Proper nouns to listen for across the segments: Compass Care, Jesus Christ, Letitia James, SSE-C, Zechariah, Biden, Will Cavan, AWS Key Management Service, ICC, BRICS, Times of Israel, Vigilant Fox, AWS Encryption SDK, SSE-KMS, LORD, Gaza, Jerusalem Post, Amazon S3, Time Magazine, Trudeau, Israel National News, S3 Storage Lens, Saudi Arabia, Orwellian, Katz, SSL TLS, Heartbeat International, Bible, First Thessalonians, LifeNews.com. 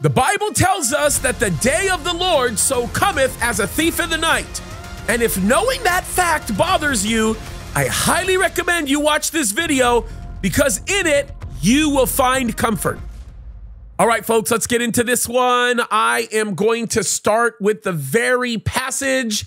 The Bible tells us that the day of the Lord so cometh as a thief in the night. And if knowing that fact bothers you, I highly recommend you watch this video because in it, you will find comfort. All right, folks, let's get into this one. I am going to start with the very passage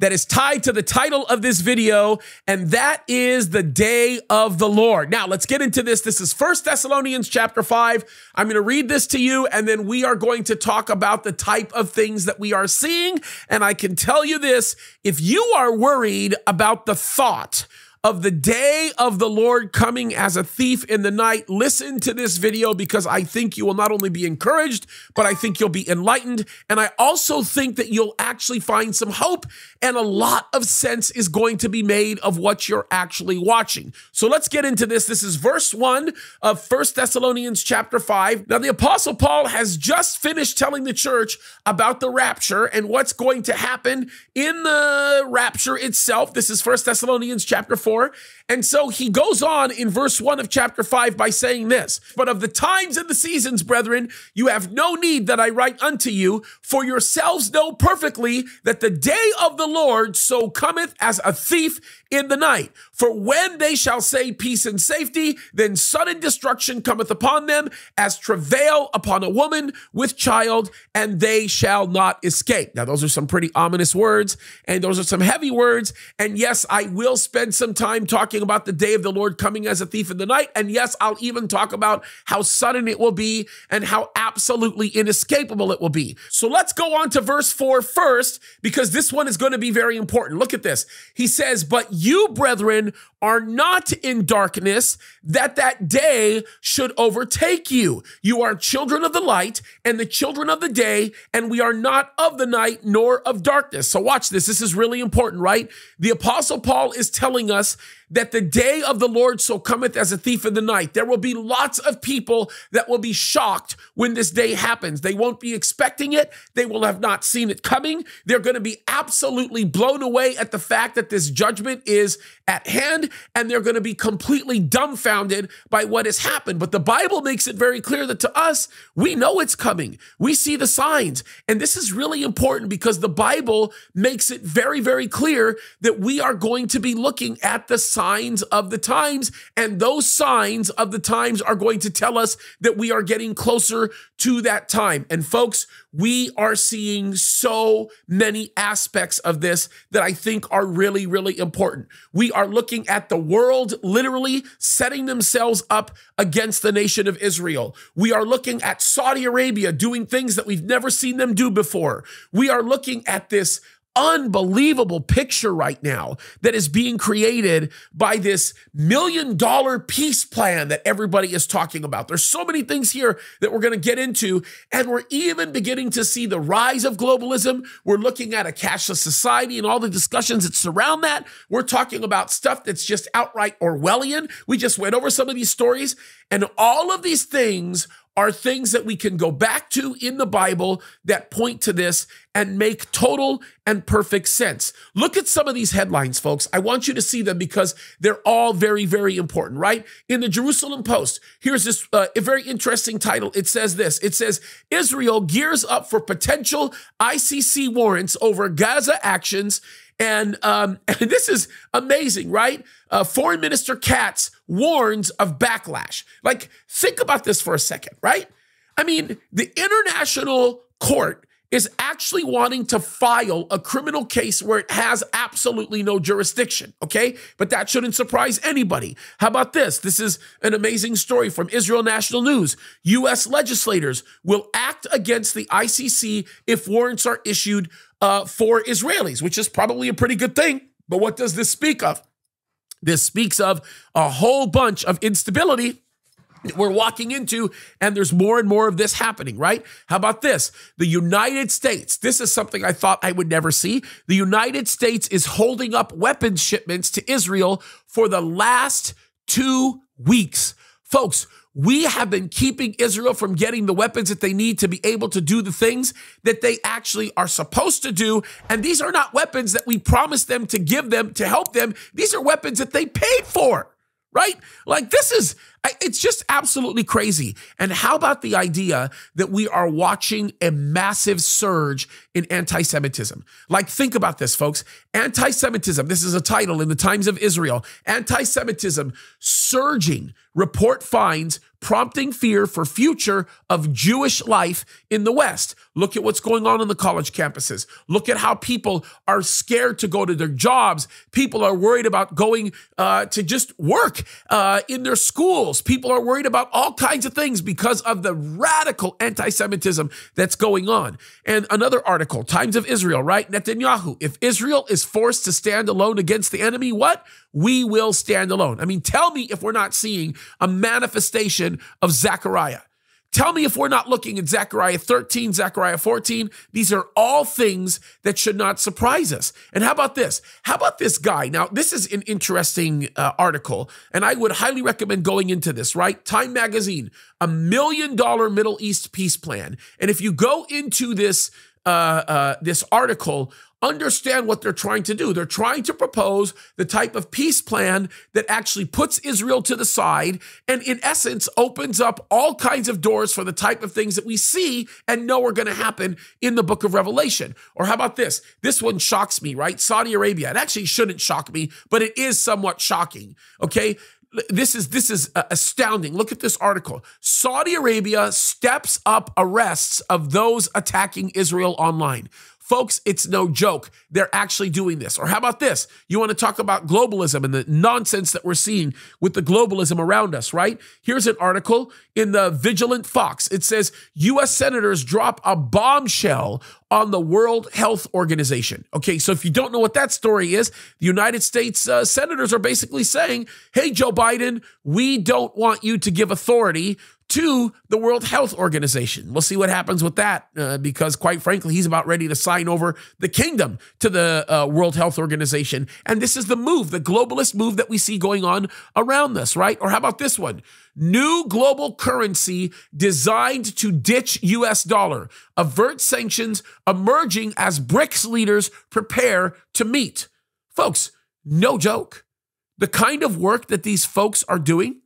that is tied to the title of this video, and that is the day of the Lord. Now, let's get into this. This is First Thessalonians chapter 5. I'm going to read this to you, and then we are going to talk about the type of things that we are seeing. And I can tell you this, if you are worried about the thought of the day of the Lord coming as a thief in the night, listen to this video because I think you will not only be encouraged, but I think you'll be enlightened. And I also think that you'll actually find some hope and a lot of sense is going to be made of what you're actually watching. So let's get into this. This is verse 1 of 1 Thessalonians chapter 5. Now, the Apostle Paul has just finished telling the church about the rapture and what's going to happen in the rapture itself. This is 1 Thessalonians chapter 4. And so he goes on in verse 1 of chapter 5 by saying this, "But of the times and the seasons, brethren, you have no need that I write unto you, for yourselves know perfectly that the day of the Lord so cometh as a thief in the night. For when they shall say peace and safety, then sudden destruction cometh upon them as travail upon a woman with child, and they shall not escape." Now, those are some pretty ominous words, and those are some heavy words. And yes, I will spend some time talking about the day of the Lord coming as a thief in the night. And yes, I'll even talk about how sudden it will be and how absolutely inescapable it will be. So let's go on to verse 4 first, because this one is going to be very important. Look at this. He says, "But you, brethren, are not in darkness, that that day should overtake you. You are children of the light and the children of the day, and we are not of the night nor of darkness." So watch this. This is really important, right? The Apostle Paul is telling us that the day of the Lord so cometh as a thief in the night. There will be lots of people that will be shocked when this day happens. They won't be expecting it. They will have not seen it coming. They're going to be absolutely blown away at the fact that this judgment is at hand, and they're going to be completely dumbfounded by what has happened. But the Bible makes it very clear that to us, we know it's coming. We see the signs. And this is really important because the Bible makes it very, very clear that we are going to be looking at the signs of the times, and those signs of the times are going to tell us that we are getting closer to that time. And folks, we are seeing so many aspects of this that I think are really, really important. We are looking at the world literally setting themselves up against the nation of Israel. We are looking at Saudi Arabia doing things that we've never seen them do before. We are looking at this unbelievable picture right now that is being created by this $1 million peace plan that everybody is talking about. There's so many things here that we're going to get into, and we're even beginning to see the rise of globalism. We're looking at a cashless society and all the discussions that surround that. We're talking about stuff that's just outright Orwellian. We just went over some of these stories, and all of these things are things that we can go back to in the Bible that point to this and make total and perfect sense. Look at some of these headlines, folks. I want you to see them because they're all very, very important, right? In the Jerusalem Post, here's this a very interesting title. It says this. It says, "Israel gears up for potential ICC warrants over Gaza actions." And this is amazing, right? Foreign Minister Katz warns of backlash. Like, think about this for a second, right? I mean, the international court is actually wanting to file a criminal case where it has absolutely no jurisdiction, okay? But that shouldn't surprise anybody. How about this? This is an amazing story from Israel National News. U.S. legislators will act against the ICC if warrants are issued for Israelis, which is probably a pretty good thing. But what does this speak of? This speaks of a whole bunch of instability we're walking into, and there's more and more of this happening, right? How about this? The United States, this is something I thought I would never see. The United States is holding up weapons shipments to Israel for the last 2 weeks. Folks, we have been keeping Israel from getting the weapons that they need to be able to do the things that they actually are supposed to do. And these are not weapons that we promised them to give them to help them. These are weapons that they paid for, right? Like, this is It's just absolutely crazy. And how about the idea that we are watching a massive surge in anti-Semitism? Like, think about this, folks. Anti-Semitism, this is a title in the Times of Israel. Anti-Semitism surging, report finds, prompting fear for future of Jewish life in the West. Look at what's going on the college campuses. Look at how people are scared to go to their jobs. People are worried about going to just work in their schools. People are worried about all kinds of things because of the radical anti-Semitism that's going on. And another article, Times of Israel, right? Netanyahu, if Israel is forced to stand alone against the enemy, what? We will stand alone. I mean, tell me if we're not seeing a manifestation of Zechariah. Tell me if we're not looking at Zechariah 13, Zechariah 14. These are all things that should not surprise us. And how about this? How about this guy? Now, this is an interesting article, and I would highly recommend going into this, right? Time Magazine, $1 million Middle East peace plan. And if you go into this, this article, understand what they're trying to do. They're trying to propose the type of peace plan that actually puts Israel to the side and, in essence, opens up all kinds of doors for the type of things that we see and know are going to happen in the book of Revelation. Or how about this? This one shocks me, right? Saudi Arabia. It actually shouldn't shock me, but it is somewhat shocking, okay? This is astounding. Look at this article. Saudi Arabia steps up arrests of those attacking Israel online. Folks, it's no joke. They're actually doing this. Or how about this? You want to talk about globalism and the nonsense that we're seeing with the globalism around us, right? Here's an article in the Vigilant Fox. It says, U.S. senators drop a bombshell on the World Health Organization. Okay, so if you don't know what that story is, the United States senators are basically saying, hey, Joe Biden, we don't want you to give authority to the World Health Organization. We'll see what happens with that because, quite frankly, he's about ready to sign over the kingdom to the World Health Organization. And this is the move, the globalist move that we see going on around us, right? Or how about this one? New global currency designed to ditch U.S. dollar, avert sanctions, emerging as BRICS leaders prepare to meet. Folks, no joke. The kind of work that these folks are doing,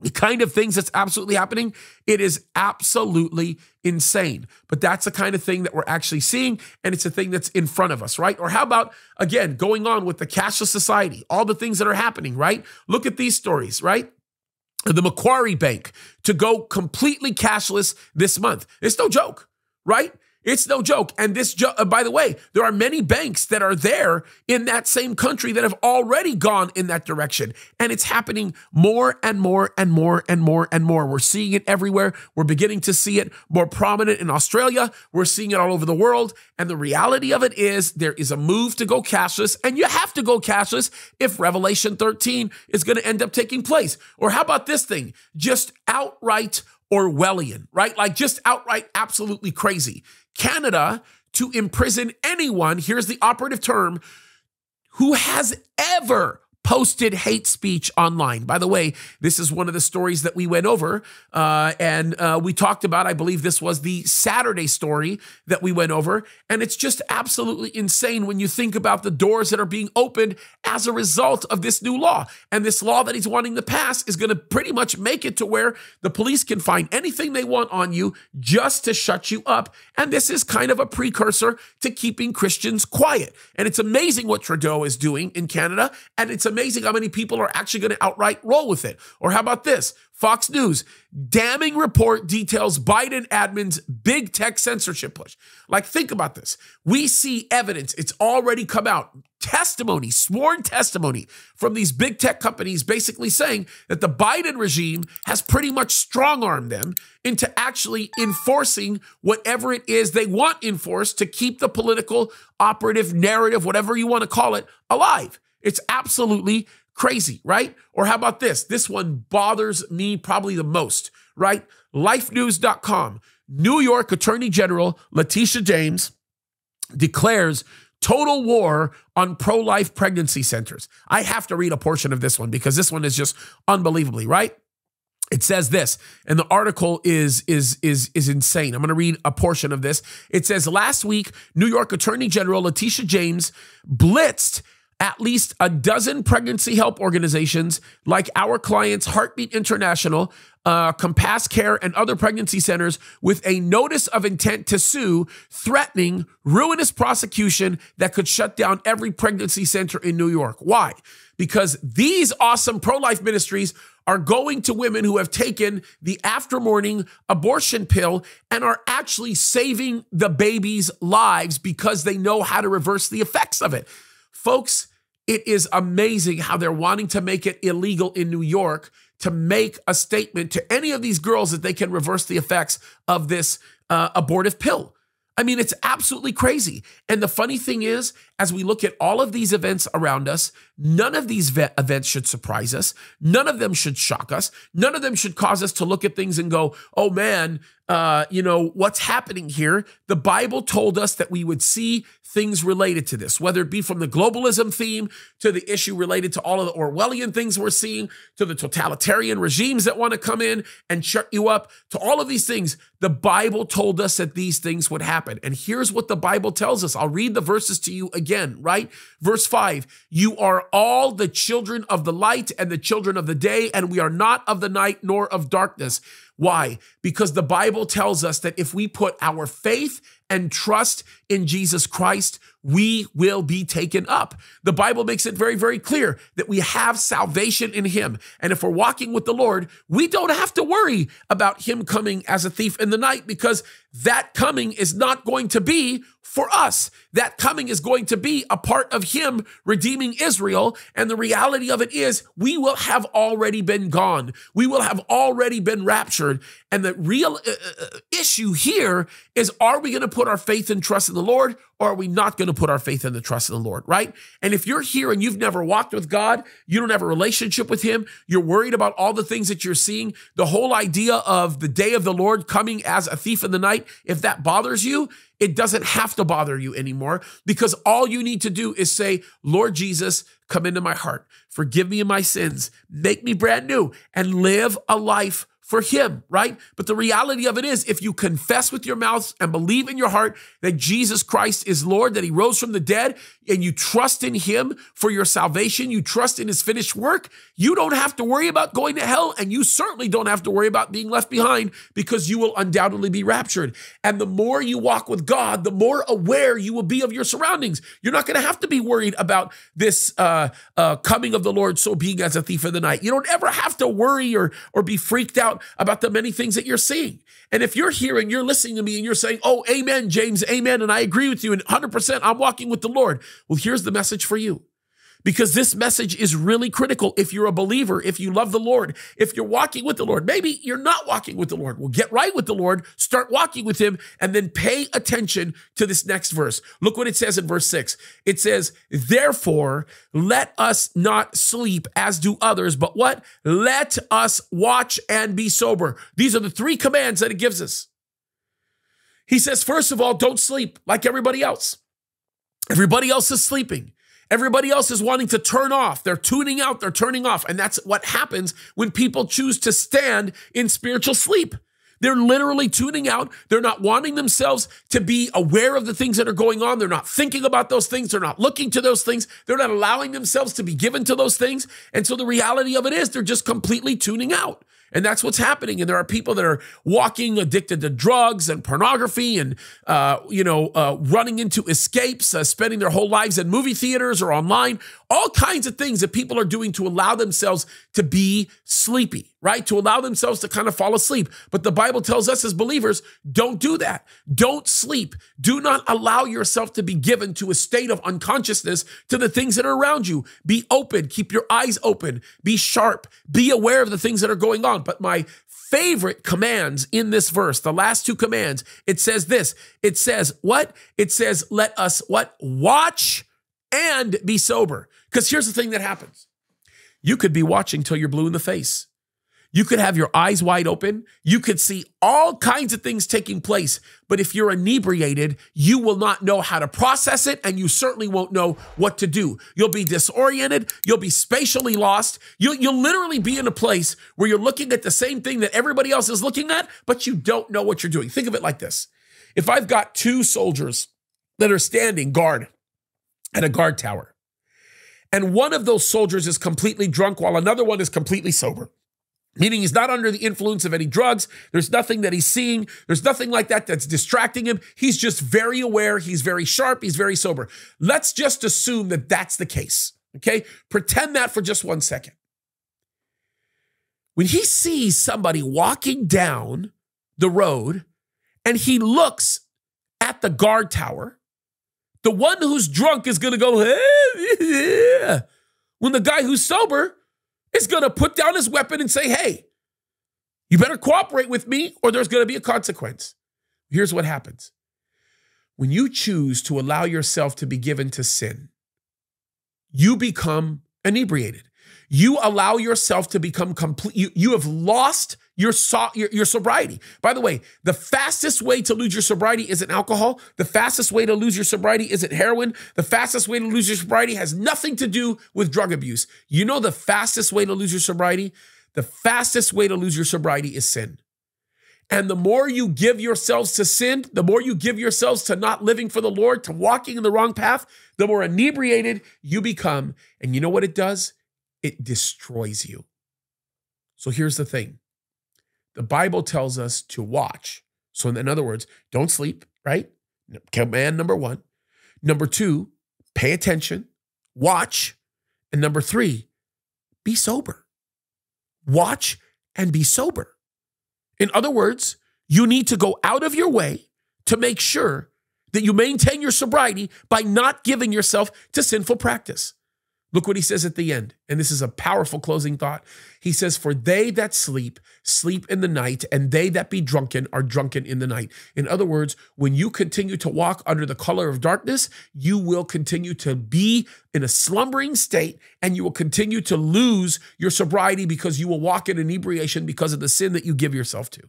the kind of things that's absolutely happening, it is absolutely insane. But that's the kind of thing that we're actually seeing, and it's a thing that's in front of us, right? Or how about, again, going on with the cashless society, all the things that are happening, right? Look at these stories, right? The Macquarie Bank to go completely cashless this month. It's no joke, right? It's no joke. And this, by the way, there are many banks that are there in that same country that have already gone in that direction. And it's happening more and more and more and more and more. We're seeing it everywhere. We're beginning to see it more prominent in Australia. We're seeing it all over the world. And the reality of it is there is a move to go cashless, and you have to go cashless if Revelation 13 is going to end up taking place. Or how about this thing? Just outright Orwellian, right? Like just outright absolutely crazy. Canada to imprison anyone, here's the operative term, who has ever posted hate speech online. By the way, this is one of the stories that we went over and we talked about. I believe this was the Saturday story that we went over. And it's just absolutely insane when you think about the doors that are being opened as a result of this new law. And this law that he's wanting to pass is going to pretty much make it to where the police can find anything they want on you just to shut you up. And this is kind of a precursor to keeping Christians quiet. And it's amazing what Trudeau is doing in Canada. And it's amazing how many people are actually going to outright roll with it. Or how about this? Fox News, damning report details Biden admin's big tech censorship push. Like, think about this. We see evidence. It's already come out. Testimony, sworn testimony from these big tech companies basically saying that the Biden regime has pretty much strong-armed them into actually enforcing whatever it is they want enforced to keep the political operative narrative, whatever you want to call it, alive. It's absolutely crazy, right? Or how about this? This one bothers me probably the most, right? LifeNews.com, New York Attorney General Letitia James declares total war on pro-life pregnancy centers. I have to read a portion of this one because this one is just unbelievably, right? It says this, and the article is insane. I'm going to read a portion of this. It says, last week, New York Attorney General Letitia James blitzed At least a dozen pregnancy help organizations like our clients, Heartbeat International, Compass Care, and other pregnancy centers with a notice of intent to sue, threatening ruinous prosecution that could shut down every pregnancy center in New York. Why? Because these awesome pro-life ministries are going to women who have taken the after-morning abortion pill and are actually saving the baby's lives because they know how to reverse the effects of it. Folks, it is amazing how they're wanting to make it illegal in New York to make a statement to any of these girls that they can reverse the effects of this abortive pill. I mean, it's absolutely crazy. And the funny thing is, as we look at all of these events around us, none of these events should surprise us. None of them should shock us. None of them should cause us to look at things and go, oh man, you know, what's happening here? The Bible told us that we would see things related to this, whether it be from the globalism theme to the issue related to all of the Orwellian things we're seeing, to the totalitarian regimes that want to come in and shut you up, to all of these things. The Bible told us that these things would happen. And here's what the Bible tells us. I'll read the verses to you again, right? Verse 5, you are all the children of the light and the children of the day, and we are not of the night nor of darkness. Why? Because the Bible tells us that if we put our faith and trust in Jesus Christ, we will be taken up. The Bible makes it very, very clear that we have salvation in him. And if we're walking with the Lord, we don't have to worry about him coming as a thief in the night, because that coming is not going to be for us. That coming is going to be a part of him redeeming Israel. And the reality of it is we will have already been gone. We will have already been raptured. And the real issue here is, are we going to put our faith and trust in the Lord, or are we not going to put our faith and the trust in the Lord, right? And if you're here and you've never walked with God, you don't have a relationship with him, you're worried about all the things that you're seeing, the whole idea of the day of the Lord coming as a thief in the night, if that bothers you, it doesn't have to bother you anymore, because all you need to do is say, Lord Jesus, come into my heart, forgive me of my sins, make me brand new, and live a life for him, right? But the reality of it is, if you confess with your mouth and believe in your heart that Jesus Christ is Lord, that he rose from the dead, and you trust in him for your salvation, you trust in his finished work, you don't have to worry about going to hell, and you certainly don't have to worry about being left behind, because you will undoubtedly be raptured. And the more you walk with God, the more aware you will be of your surroundings. You're not going to have to be worried about this coming of the Lord, so being as a thief in the night. You don't ever have to worry or be freaked out about the many things that you're seeing. And if you're here and you're listening to me and you're saying, oh, amen, James, amen, and I agree with you, and 100% I'm walking with the Lord. Well, here's the message for you, because this message is really critical. If you're a believer, if you love the Lord, if you're walking with the Lord, maybe you're not walking with the Lord. Well, get right with the Lord, start walking with him, and then pay attention to this next verse. Look what it says in verse 6. It says, therefore, let us not sleep as do others, but what? Let us watch and be sober. These are the three commands that it gives us. He says, first of all, don't sleep like everybody else. Everybody else is sleeping. Everybody else is wanting to turn off. They're tuning out, they're turning off. And that's what happens when people choose to stand in spiritual sleep. They're literally tuning out. They're not wanting themselves to be aware of the things that are going on. They're not thinking about those things. They're not looking to those things. They're not allowing themselves to be given to those things. And so the reality of it is they're just completely tuning out. And that's what's happening. And there are people that are walking addicted to drugs and pornography and, running into escapes, spending their whole lives in movie theaters or online, all kinds of things that people are doing to allow themselves to be sleepy, right? To allow themselves to kind of fall asleep. But the Bible tells us as believers, don't do that. Don't sleep. Do not allow yourself to be given to a state of unconsciousness to the things that are around you. Be open. Keep your eyes open. Be sharp. Be aware of the things that are going on. But my favorite commands in this verse, the last two commands, it says this. It says what? It says, let us what? Watch and be sober. Because here's the thing that happens. You could be watching till you're blue in the face. You could have your eyes wide open. You could see all kinds of things taking place. But if you're inebriated, you will not know how to process it, and you certainly won't know what to do. You'll be disoriented. You'll be spatially lost. You'll literally be in a place where you're looking at the same thing that everybody else is looking at, but you don't know what you're doing. Think of it like this. If I've got two soldiers that are standing guard at a guard tower, and one of those soldiers is completely drunk while another one is completely sober, meaning he's not under the influence of any drugs. There's nothing that he's seeing. There's nothing like that that's distracting him. He's just very aware. He's very sharp. He's very sober. Let's just assume that that's the case, okay? Pretend that for just 1 second. When he sees somebody walking down the road and he looks at the guard tower, the one who's drunk is going to go, hey, yeah. When the guy who's sober is going to put down his weapon and say, hey, you better cooperate with me or there's going to be a consequence. Here's what happens. When you choose to allow yourself to be given to sin, you become inebriated. You allow yourself to become complete. You have lost your sobriety. By the way, the fastest way to lose your sobriety isn't alcohol. The fastest way to lose your sobriety isn't heroin. The fastest way to lose your sobriety has nothing to do with drug abuse. You know the fastest way to lose your sobriety? The fastest way to lose your sobriety is sin. And the more you give yourselves to sin, the more you give yourselves to not living for the Lord, to walking in the wrong path, the more inebriated you become. And you know what it does? It destroys you. So here's the thing. The Bible tells us to watch. So in other words, don't sleep, right? Command number one. Number two, pay attention, watch. And number three, be sober. Watch and be sober. In other words, you need to go out of your way to make sure that you maintain your sobriety by not giving yourself to sinful practice. Look what he says at the end, and this is a powerful closing thought. He says, for they that sleep, sleep in the night, and they that be drunken are drunken in the night. In other words, when you continue to walk under the color of darkness, you will continue to be in a slumbering state, and you will continue to lose your sobriety because you will walk in inebriation because of the sin that you give yourself to.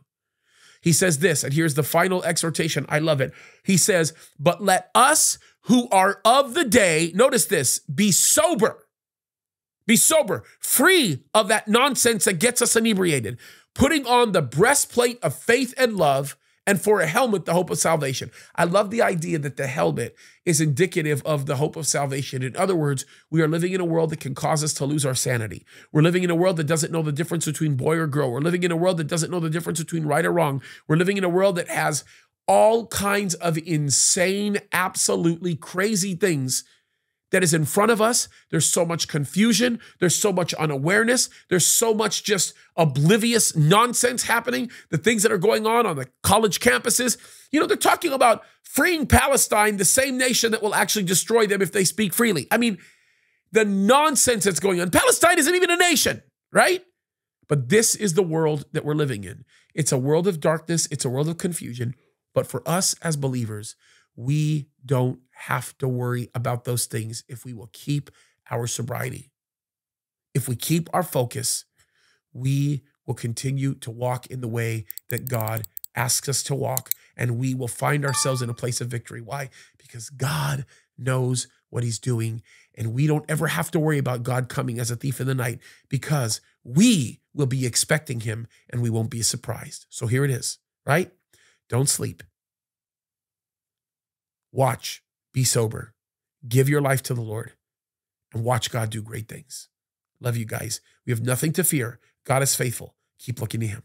He says this, and here's the final exhortation. I love it. He says, but let us who are of the day, notice this, be sober, free of that nonsense that gets us inebriated, putting on the breastplate of faith and love, and for a helmet, the hope of salvation. I love the idea that the helmet is indicative of the hope of salvation. In other words, we are living in a world that can cause us to lose our sanity. We're living in a world that doesn't know the difference between boy or girl. We're living in a world that doesn't know the difference between right or wrong. We're living in a world that has all kinds of insane, absolutely crazy things that is in front of us. There's so much confusion. There's so much unawareness. There's so much just oblivious nonsense happening. The things that are going on the college campuses. You know, they're talking about freeing Palestine, the same nation that will actually destroy them if they speak freely. I mean, the nonsense that's going on. Palestine isn't even a nation, right? But this is the world that we're living in. It's a world of darkness. It's a world of confusion. But for us as believers, we don't have to worry about those things if we will keep our sobriety. If we keep our focus, we will continue to walk in the way that God asks us to walk, and we will find ourselves in a place of victory. Why? Because God knows what he's doing, and we don't ever have to worry about God coming as a thief in the night because we will be expecting him and we won't be surprised. So here it is, right? Don't sleep. Watch, be sober, give your life to the Lord, and watch God do great things. Love you guys. We have nothing to fear. God is faithful. Keep looking to him.